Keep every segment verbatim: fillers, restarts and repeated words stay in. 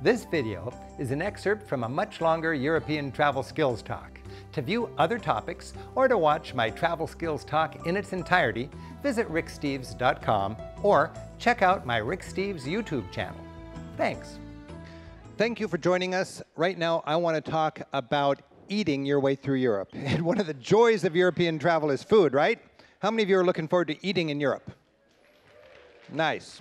This video is an excerpt from a much longer European travel skills talk. To view other topics or to watch my travel skills talk in its entirety, visit rick steves dot com or check out my Rick Steves YouTube channel. Thanks. Thank you for joining us. Right now, I want to talk about eating your way through Europe. And one of the joys of European travel is food, right? How many of you are looking forward to eating in Europe? Nice.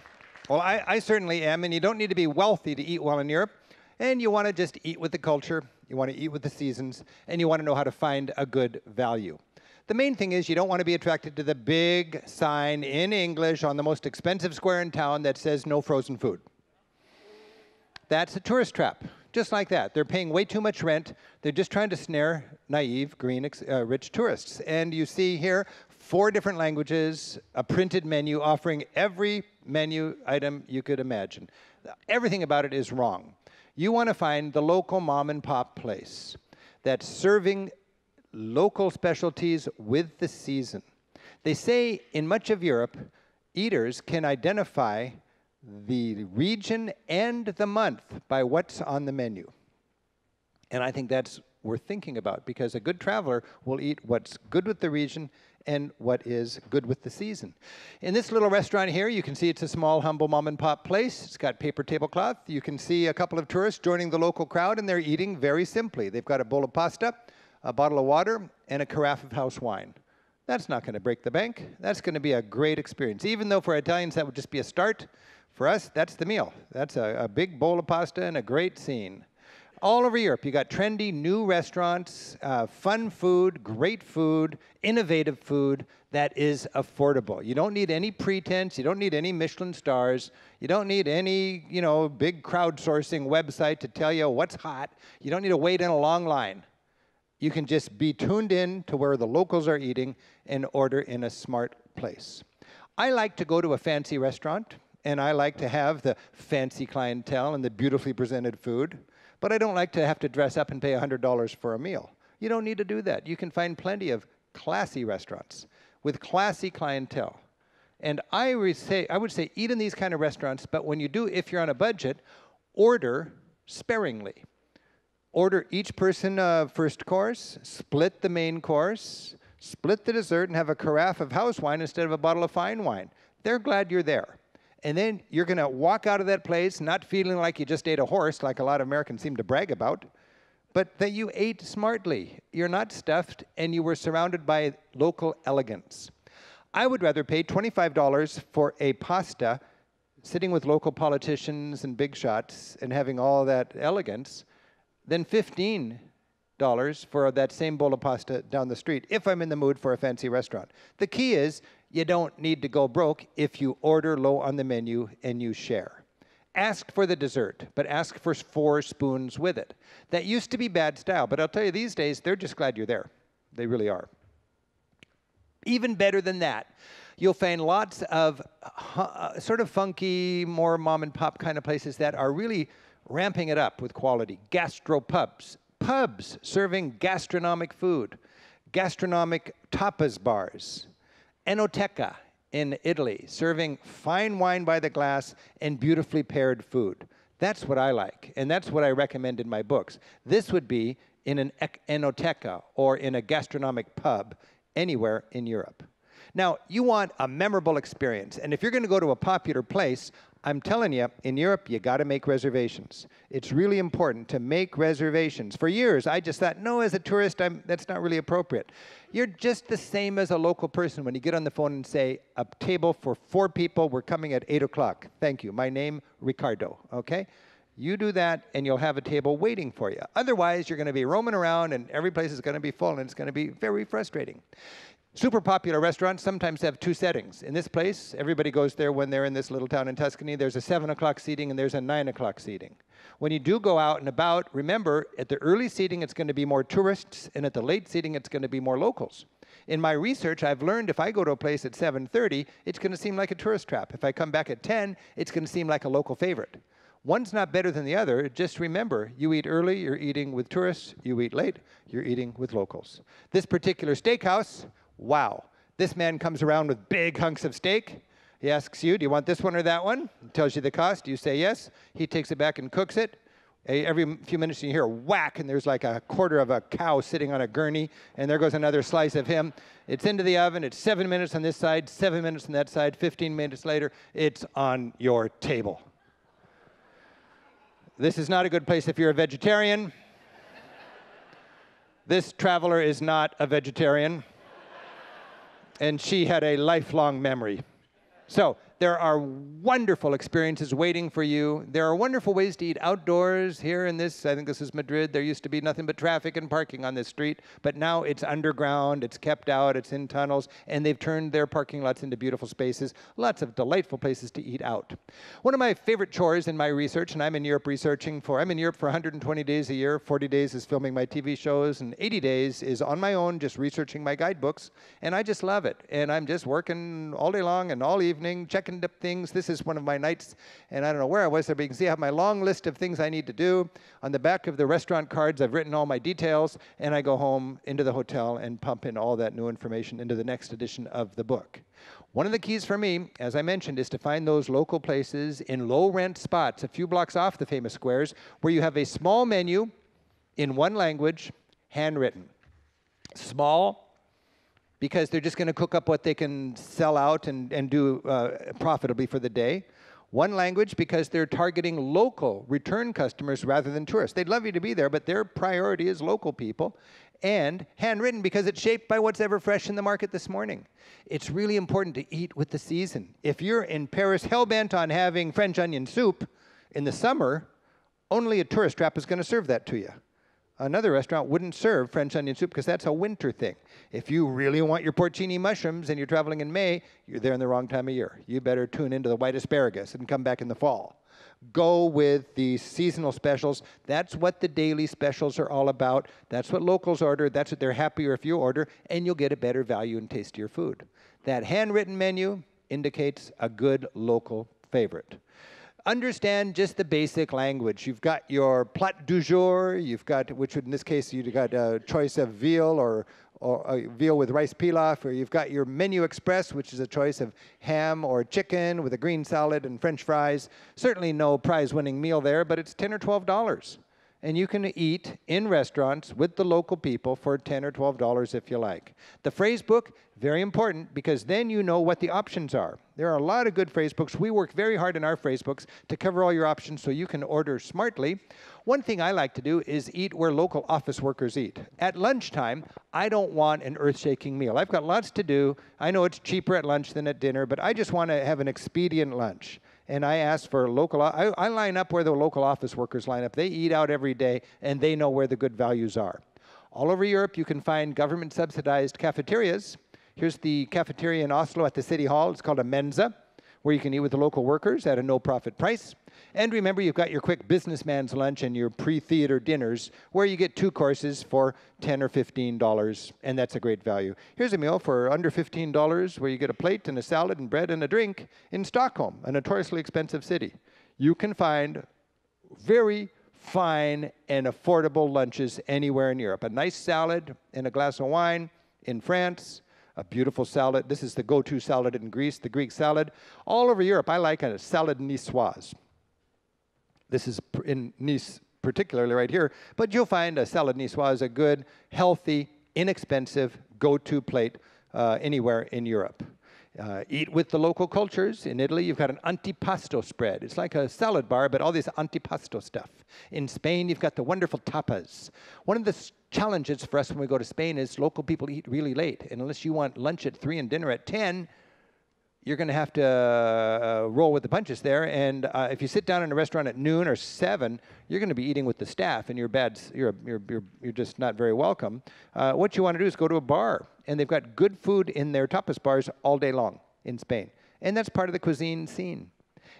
Well, I, I certainly am, and you don't need to be wealthy to eat well in Europe, and you want to just eat with the culture, you want to eat with the seasons, and you want to know how to find a good value. The main thing is you don't want to be attracted to the big sign in English on the most expensive square in town that says no frozen food. That's a tourist trap, just like that. They're paying way too much rent, they're just trying to snare naive, green, uh, rich tourists. And you see here, four different languages, a printed menu offering every menu item you could imagine. Everything about it is wrong. You want to find the local mom and pop place that's serving local specialties with the season. They say in much of Europe, eaters can identify the region and the month by what's on the menu. And I think that's worth thinking about because a good traveler will eat what's good with the region and what is good with the season. In this little restaurant here, you can see it's a small, humble mom and pop place. It's got paper tablecloth. You can see a couple of tourists joining the local crowd, and they're eating very simply. They've got a bowl of pasta, a bottle of water, and a carafe of house wine. That's not gonna break the bank. That's gonna be a great experience. Even though for Italians that would just be a start, for us, that's the meal. That's a, a big bowl of pasta and a great scene. All over Europe, you got trendy new restaurants, uh, fun food, great food, innovative food that is affordable. You don't need any pretense. You don't need any Michelin stars. You don't need any, you know, big crowdsourcing website to tell you what's hot. You don't need to wait in a long line. You can just be tuned in to where the locals are eating and order in a smart place. I like to go to a fancy restaurant, and I like to have the fancy clientele and the beautifully presented food. But I don't like to have to dress up and pay one hundred dollars for a meal. You don't need to do that. You can find plenty of classy restaurants with classy clientele. And I would say, I would say eat in these kind of restaurants, but when you do, if you're on a budget, order sparingly. Order each person a first course, split the main course, split the dessert, and have a carafe of house wine instead of a bottle of fine wine. They're glad you're there. And then you're going to walk out of that place not feeling like you just ate a horse, like a lot of Americans seem to brag about, but that you ate smartly. You're not stuffed, and you were surrounded by local elegance. I would rather pay twenty-five dollars for a pasta, sitting with local politicians and big shots and having all that elegance, than fifteen dollars for that same bowl of pasta down the street, if I'm in the mood for a fancy restaurant. The key is, you don't need to go broke if you order low on the menu and you share. Ask for the dessert, but ask for four spoons with it. That used to be bad style, but I'll tell you, these days, they're just glad you're there. They really are. Even better than that, you'll find lots of uh, sort of funky, more mom and pop kind of places that are really ramping it up with quality. Gastropubs, pubs serving gastronomic food, gastronomic tapas bars, Enoteca in Italy, serving fine wine by the glass and beautifully paired food. That's what I like, and that's what I recommend in my books. This would be in an Enoteca or in a gastronomic pub anywhere in Europe. Now, you want a memorable experience, and if you're going to go to a popular place, I'm telling you, in Europe, you got to make reservations. It's really important to make reservations. For years, I just thought, no, as a tourist, I'm, that's not really appropriate. You're just the same as a local person when you get on the phone and say, a table for four people, we're coming at eight o'clock. Thank you. My name, Ricardo, okay? You do that, and you'll have a table waiting for you. Otherwise, you're going to be roaming around, and every place is going to be full, and it's going to be very frustrating. Super popular restaurants sometimes have two settings. In this place, everybody goes there when they're in this little town in Tuscany. There's a seven o'clock seating and there's a nine o'clock seating. When you do go out and about, remember, at the early seating, it's going to be more tourists, and at the late seating, it's going to be more locals. In my research, I've learned if I go to a place at seven thirty, it's going to seem like a tourist trap. If I come back at ten, it's going to seem like a local favorite. One's not better than the other. Just remember, you eat early, you're eating with tourists. You eat late, you're eating with locals. This particular steakhouse, wow, this man comes around with big hunks of steak. He asks you, do you want this one or that one? He tells you the cost. You say yes. He takes it back and cooks it. Every few minutes you hear a whack, and there's like a quarter of a cow sitting on a gurney, and there goes another slice of him. It's into the oven. It's seven minutes on this side, seven minutes on that side. fifteen minutes later, it's on your table. This is not a good place if you're a vegetarian. This traveler is not a vegetarian, and she had a lifelong memory. So there are wonderful experiences waiting for you. There are wonderful ways to eat outdoors here in this. I think this is Madrid. There used to be nothing but traffic and parking on this street, but now it's underground, it's kept out, it's in tunnels, and they've turned their parking lots into beautiful spaces, lots of delightful places to eat out. One of my favorite chores in my research, and I'm in Europe researching for, I'm in Europe for one hundred twenty days a year, forty days is filming my T V shows, and eighty days is on my own just researching my guidebooks, and I just love it. And I'm just working all day long and all evening, checking up things. This is one of my nights, and I don't know where I was there, but you can see I have my long list of things I need to do. On the back of the restaurant cards, I've written all my details, and I go home into the hotel and pump in all that new information into the next edition of the book. One of the keys for me, as I mentioned, is to find those local places in low-rent spots, a few blocks off the famous squares, where you have a small menu in one language, handwritten. Small, because they're just going to cook up what they can sell out and, and do uh, profitably for the day. One language, because they're targeting local return customers rather than tourists. They'd love you to be there, but their priority is local people. And handwritten, because it's shaped by what's ever fresh in the market this morning. It's really important to eat with the season. If you're in Paris hell-bent on having French onion soup in the summer, only a tourist trap is going to serve that to you. Another restaurant wouldn't serve French onion soup because that's a winter thing. If you really want your porcini mushrooms and you're traveling in May, you're there in the wrong time of year. You better tune into the white asparagus and come back in the fall. Go with the seasonal specials. That's what the daily specials are all about. That's what locals order. That's what they're happier if you order, and you'll get a better value and tastier food. That handwritten menu indicates a good local favorite. Understand just the basic language. You've got your plat du jour, you've got, which would in this case, you've got a choice of veal or, or a veal with rice pilaf, or you've got your menu express, which is a choice of ham or chicken with a green salad and French fries. Certainly no prize-winning meal there, but it's ten or twelve dollars. And you can eat in restaurants with the local people for ten or twelve dollars if you like. The phrase book, very important, because then you know what the options are. There are a lot of good phrase books. We work very hard in our phrase books to cover all your options so you can order smartly. One thing I like to do is eat where local office workers eat. At lunchtime, I don't want an earth-shaking meal. I've got lots to do. I know it's cheaper at lunch than at dinner, but I just want to have an expedient lunch. And I ask for local, I, I line up where the local office workers line up. They eat out every day, and they know where the good values are. All over Europe, you can find government-subsidized cafeterias. Here's the cafeteria in Oslo at the city hall. It's called a Mensa, where you can eat with the local workers at a no-profit price. And remember, you've got your quick businessman's lunch and your pre-theater dinners, where you get two courses for ten or fifteen dollars, and that's a great value. Here's a meal for under fifteen dollars, where you get a plate and a salad and bread and a drink in Stockholm, a notoriously expensive city. You can find very fine and affordable lunches anywhere in Europe. A nice salad and a glass of wine in France. A beautiful salad. This is the go-to salad in Greece, the Greek salad. All over Europe, I like a salad niçoise. This is in Nice, particularly right here. But you'll find a salad niçoise a good, healthy, inexpensive go-to plate uh, anywhere in Europe. Uh, eat with the local cultures. In Italy, you've got an antipasto spread. It's like a salad bar, but all this antipasto stuff. In Spain, you've got the wonderful tapas. One of the challenges for us when we go to Spain is local people eat really late. And unless you want lunch at three and dinner at ten, you're going to have to uh, roll with the punches there. And uh, if you sit down in a restaurant at noon or seven, you're going to be eating with the staff, and you're bad. You're you're you're, you're just not very welcome. Uh, what you want to do is go to a bar, and they've got good food in their tapas bars all day long in Spain, and that's part of the cuisine scene.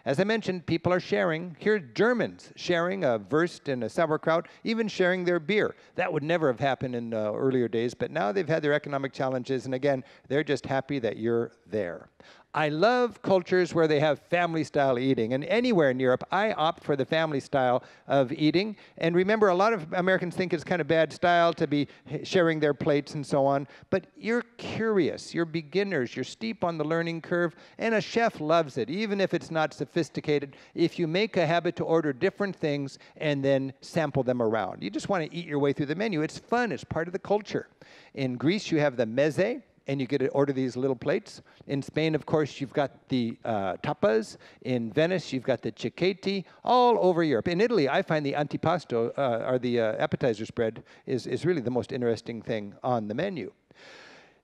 As I mentioned, people are sharing. Here, Germans sharing a wurst and a sauerkraut, even sharing their beer. That would never have happened in uh, earlier days, but now they've had their economic challenges, and again, they're just happy that you're there. I love cultures where they have family-style eating. And anywhere in Europe, I opt for the family style of eating. And remember, a lot of Americans think it's kind of bad style to be sharing their plates and so on. But you're curious. You're beginners. You're steep on the learning curve. And a chef loves it, even if it's not sophisticated, if you make a habit to order different things and then sample them around. You just want to eat your way through the menu. It's fun. It's part of the culture. In Greece, you have the meze, and you get to order these little plates. In Spain, of course, you've got the uh, tapas. In Venice, you've got the cicchetti, all over Europe. In Italy, I find the antipasto, uh, or the uh, appetizer spread, is, is really the most interesting thing on the menu.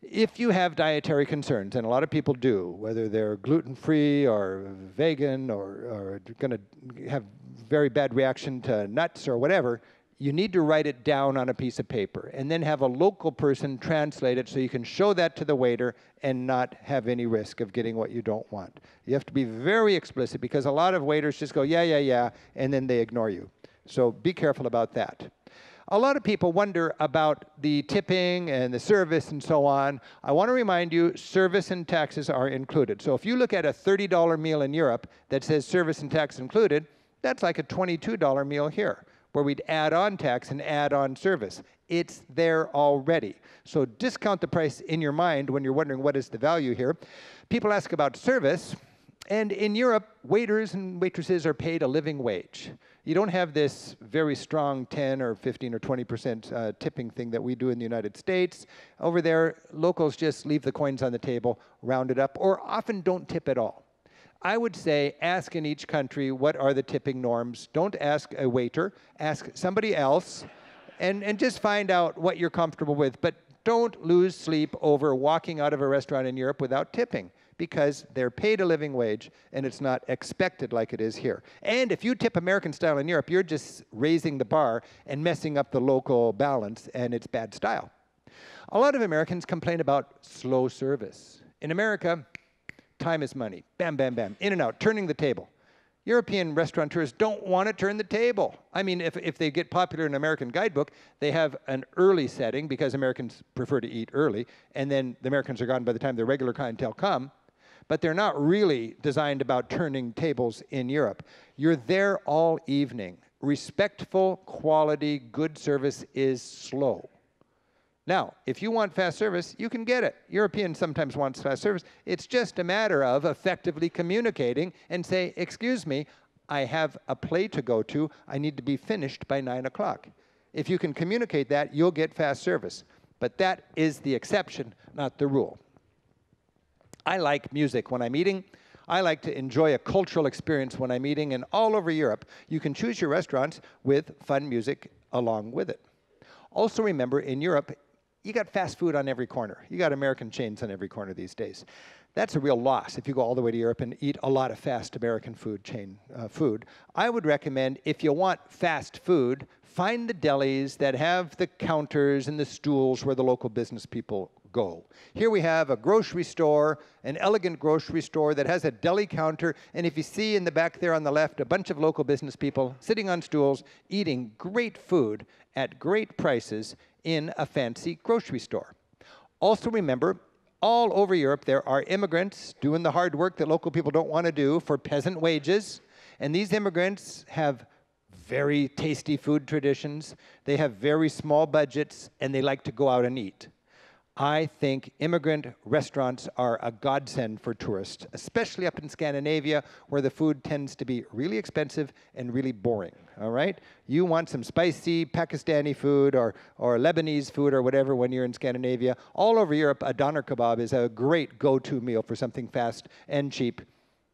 If you have dietary concerns, and a lot of people do, whether they're gluten-free or vegan or, or gonna have very bad reaction to nuts or whatever, you need to write it down on a piece of paper and then have a local person translate it so you can show that to the waiter and not have any risk of getting what you don't want. You have to be very explicit because a lot of waiters just go, yeah, yeah, yeah, and then they ignore you. So be careful about that. A lot of people wonder about the tipping and the service and so on. I want to remind you, service and taxes are included. So if you look at a thirty dollar meal in Europe that says service and tax included, that's like a twenty-two dollar meal here, where we'd add on tax and add on service. It's there already. So discount the price in your mind when you're wondering what is the value here. People ask about service, and in Europe, waiters and waitresses are paid a living wage. You don't have this very strong ten or fifteen or twenty percent uh, tipping thing that we do in the United States. Over there, locals just leave the coins on the table, round it up, or often don't tip at all. I would say ask in each country what are the tipping norms. Don't ask a waiter, ask somebody else, and, and just find out what you're comfortable with. But don't lose sleep over walking out of a restaurant in Europe without tipping, because they're paid a living wage and it's not expected like it is here. And if you tip American style in Europe, you're just raising the bar and messing up the local balance, and it's bad style. A lot of Americans complain about slow service. In America, time is money. Bam, bam, bam. In and out, turning the table. European restaurateurs don't want to turn the table. I mean, if, if they get popular in an American guidebook, they have an early setting because Americans prefer to eat early, and then the Americans are gone by the time their regular clientele come. But they're not really designed about turning tables in Europe. You're there all evening. Respectful, quality, good service is slow. Now, if you want fast service, you can get it. Europeans sometimes want fast service. It's just a matter of effectively communicating and say, excuse me, I have a play to go to. I need to be finished by nine o'clock. If you can communicate that, you'll get fast service. But that is the exception, not the rule. I like music when I'm eating. I like to enjoy a cultural experience when I'm eating. And all over Europe, you can choose your restaurants with fun music along with it. Also remember, in Europe, you got fast food on every corner. You got American chains on every corner these days. That's a real loss if you go all the way to Europe and eat a lot of fast American food chain uh, food. I would recommend, if you want fast food, find the delis that have the counters and the stools where the local business people go. Here we have a grocery store, an elegant grocery store that has a deli counter. And if you see in the back there on the left, a bunch of local business people sitting on stools, eating great food at great prices in a fancy grocery store. Also remember, all over Europe, there are immigrants doing the hard work that local people don't want to do for peasant wages. And these immigrants have very tasty food traditions. They have very small budgets, and they like to go out and eat. I think immigrant restaurants are a godsend for tourists, especially up in Scandinavia, where the food tends to be really expensive and really boring, all right? You want some spicy Pakistani food or, or Lebanese food or whatever when you're in Scandinavia. All over Europe, a doner kebab is a great go-to meal for something fast and cheap.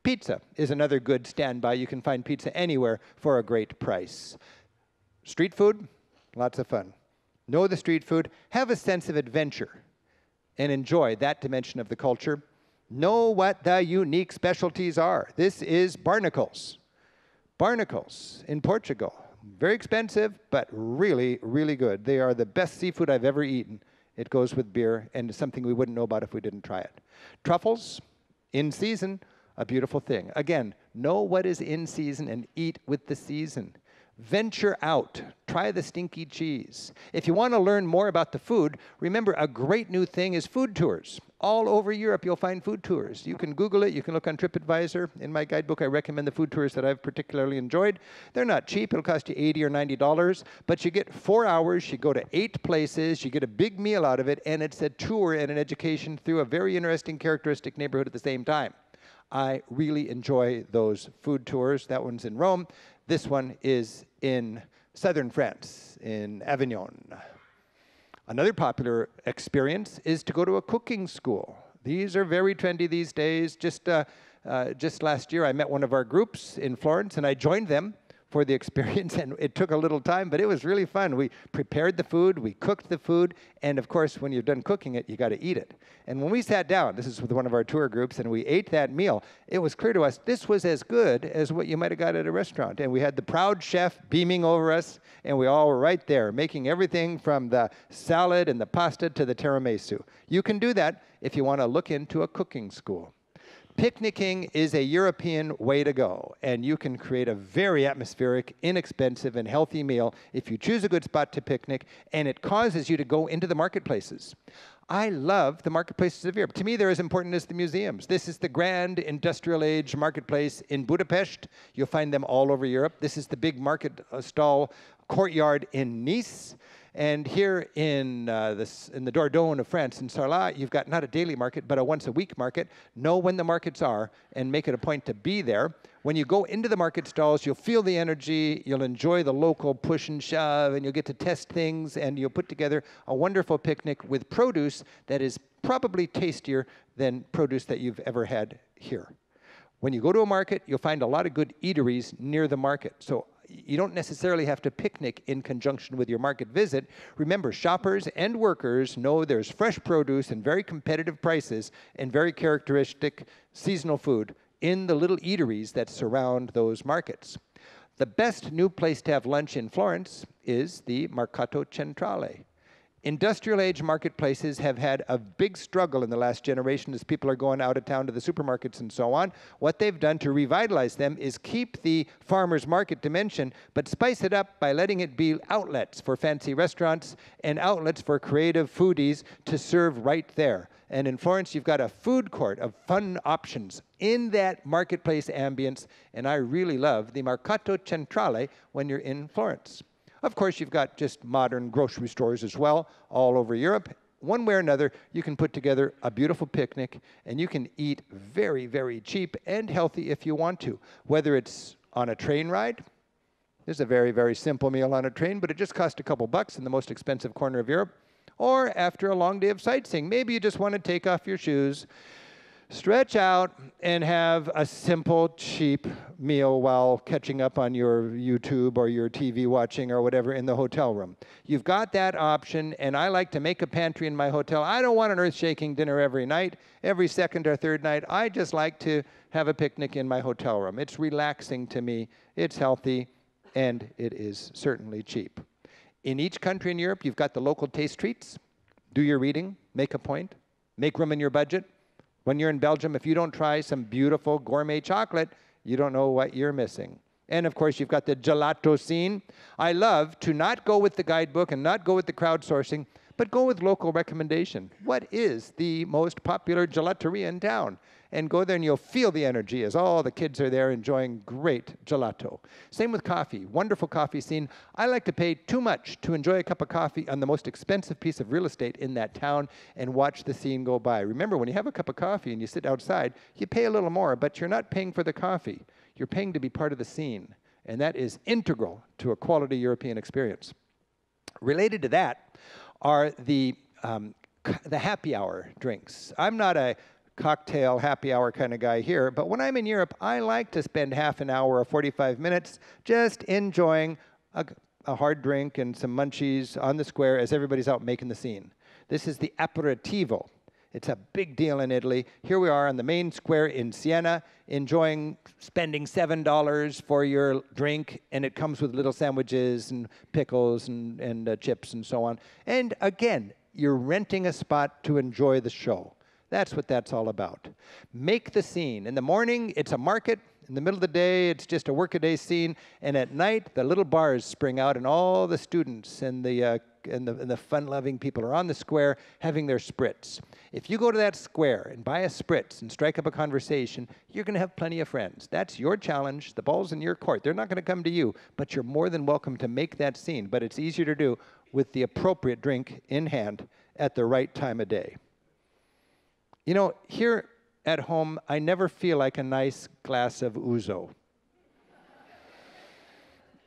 Pizza is another good standby. You can find pizza anywhere for a great price. Street food, lots of fun. Know the street food. Have a sense of adventure and enjoy that dimension of the culture. Know what the unique specialties are. This is barnacles. Barnacles in Portugal. Very expensive, but really, really good. They are the best seafood I've ever eaten. It goes with beer, and it's something we wouldn't know about if we didn't try it. Truffles, in season, a beautiful thing. Again, know what is in season and eat with the season. Venture out. Try the stinky cheese. If you want to learn more about the food, remember a great new thing is food tours. All over Europe, you'll find food tours. You can Google it. You can look on TripAdvisor. In my guidebook, I recommend the food tours that I've particularly enjoyed. They're not cheap. It'll cost you eighty or ninety dollars. But you get four hours. You go to eight places. You get a big meal out of it. And it's a tour and an education through a very interesting, characteristic neighborhood at the same time. I really enjoy those food tours. That one's in Rome. This one is in southern France, in Avignon. Another popular experience is to go to a cooking school. These are very trendy these days. Just, uh, uh, just last year, I met one of our groups in Florence, and I joined them for the experience, and it took a little time, but it was really fun. We prepared the food, we cooked the food, and of course, when you're done cooking it, you gotta eat it. And when we sat down, this is with one of our tour groups, and we ate that meal, it was clear to us, this was as good as what you might've got at a restaurant. And we had the proud chef beaming over us, and we all were right there, making everything from the salad and the pasta to the tiramisu. You can do that if you wanna look into a cooking school. Picnicking is a European way to go, and you can create a very atmospheric, inexpensive, and healthy meal if you choose a good spot to picnic, and it causes you to go into the marketplaces. I love the marketplaces of Europe. To me, they're as important as the museums. This is the grand industrial age marketplace in Budapest. You'll find them all over Europe. This is the big market uh, stall courtyard in Nice. And here in, uh, this, in the Dordogne of France, in Sarlat, you've got not a daily market, but a once-a-week market. Know when the markets are and make it a point to be there. When you go into the market stalls, you'll feel the energy, you'll enjoy the local push and shove, and you'll get to test things, and you'll put together a wonderful picnic with produce that is probably tastier than produce that you've ever had here. When you go to a market, you'll find a lot of good eateries near the market. So you don't necessarily have to picnic in conjunction with your market visit. Remember, shoppers and workers know there's fresh produce and very competitive prices and very characteristic seasonal food in the little eateries that surround those markets. The best new place to have lunch in Florence is the Mercato Centrale. Industrial age marketplaces have had a big struggle in the last generation as people are going out of town to the supermarkets and so on. What they've done to revitalize them is keep the farmer's market dimension, but spice it up by letting it be outlets for fancy restaurants and outlets for creative foodies to serve right there. And in Florence, you've got a food court of fun options in that marketplace ambience, and I really love the Mercato Centrale when you're in Florence. Of course, you've got just modern grocery stores as well all over Europe. One way or another, you can put together a beautiful picnic, and you can eat very, very cheap and healthy if you want to, whether it's on a train ride. There's a very, very simple meal on a train, but it just cost a couple bucks in the most expensive corner of Europe. Or after a long day of sightseeing, maybe you just want to take off your shoes, stretch out, and have a simple, cheap meal while catching up on your YouTube or your T V watching or whatever in the hotel room. You've got that option, and I like to make a pantry in my hotel. I don't want an earth-shaking dinner every night, every second or third night. I just like to have a picnic in my hotel room. It's relaxing to me, it's healthy, and it is certainly cheap. In each country in Europe, you've got the local taste treats. Do your reading, make a point, make room in your budget. When you're in Belgium, if you don't try some beautiful gourmet chocolate, you don't know what you're missing. And of course, you've got the gelato scene. I love to not go with the guidebook and not go with the crowdsourcing, but go with local recommendation. What is the most popular gelateria in town? And go there and you'll feel the energy as all the kids are there enjoying great gelato. Same with coffee, wonderful coffee scene. I like to pay too much to enjoy a cup of coffee on the most expensive piece of real estate in that town and watch the scene go by. Remember, when you have a cup of coffee and you sit outside, you pay a little more, but you're not paying for the coffee. You're paying to be part of the scene. And that is integral to a quality European experience. Related to that are the, um, the happy hour drinks. I'm not a cocktail happy hour kind of guy here, but when I'm in Europe, I like to spend half an hour or forty-five minutes just enjoying a, a hard drink and some munchies on the square as everybody's out making the scene. This is the aperitivo. It's a big deal in Italy. Here we are on the main square in Siena, enjoying spending seven dollars for your drink, and it comes with little sandwiches and pickles and, and uh, chips and so on. And again, you're renting a spot to enjoy the show. That's what that's all about. Make the scene. In the morning, it's a market. In the middle of the day, it's just a workaday scene, and at night, the little bars spring out, and all the students and the uh, and the, and the fun-loving people are on the square having their spritz. If you go to that square and buy a spritz and strike up a conversation, you're going to have plenty of friends. That's your challenge. The ball's in your court. They're not going to come to you, but you're more than welcome to make that scene. But it's easier to do with the appropriate drink in hand at the right time of day. You know, here at home, I never feel like a nice glass of ouzo.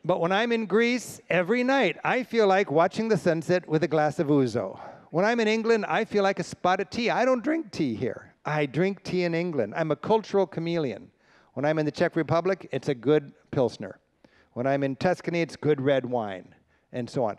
But when I'm in Greece, every night, I feel like watching the sunset with a glass of ouzo. When I'm in England, I feel like a spot of tea. I don't drink tea here. I drink tea in England. I'm a cultural chameleon. When I'm in the Czech Republic, it's a good Pilsner. When I'm in Tuscany, it's good red wine, and so on.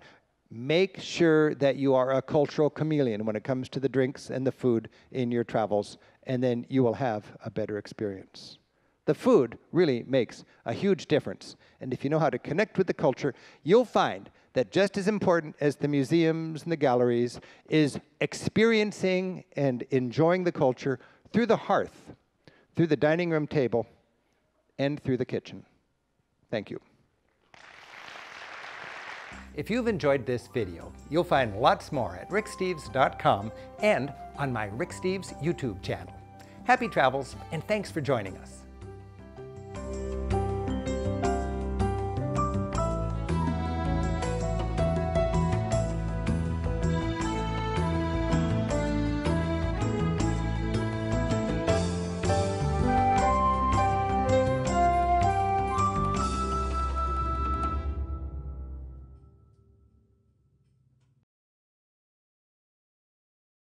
Make sure that you are a cultural chameleon when it comes to the drinks and the food in your travels, and then you will have a better experience. The food really makes a huge difference. And if you know how to connect with the culture, you'll find that just as important as the museums and the galleries is experiencing and enjoying the culture through the hearth, through the dining room table, and through the kitchen. Thank you. If you've enjoyed this video, you'll find lots more at rick steves dot com and on my Rick Steves YouTube channel. Happy travels, and thanks for joining us.